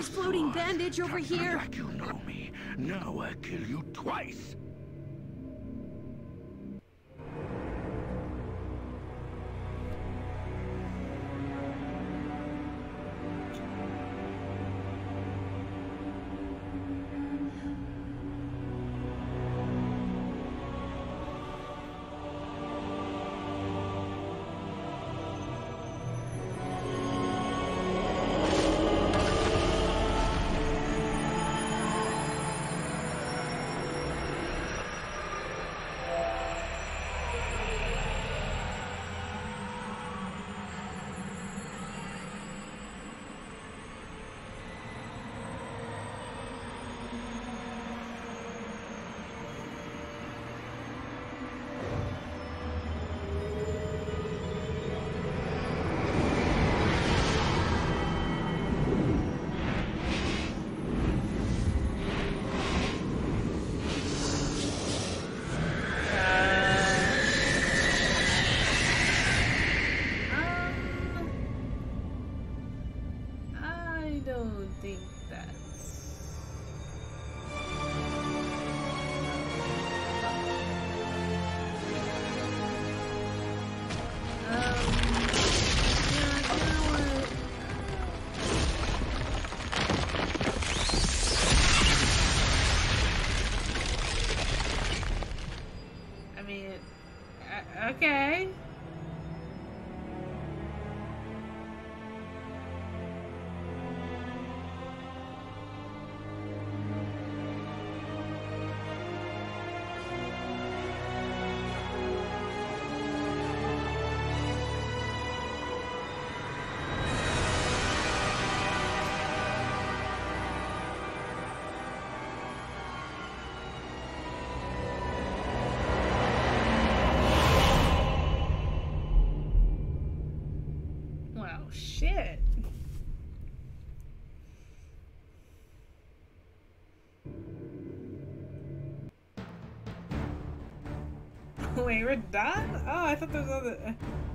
There's floating bandage over here. Like you know me. Now I kill you twice. Okay. Wait, we're done? Oh, I thought there was other...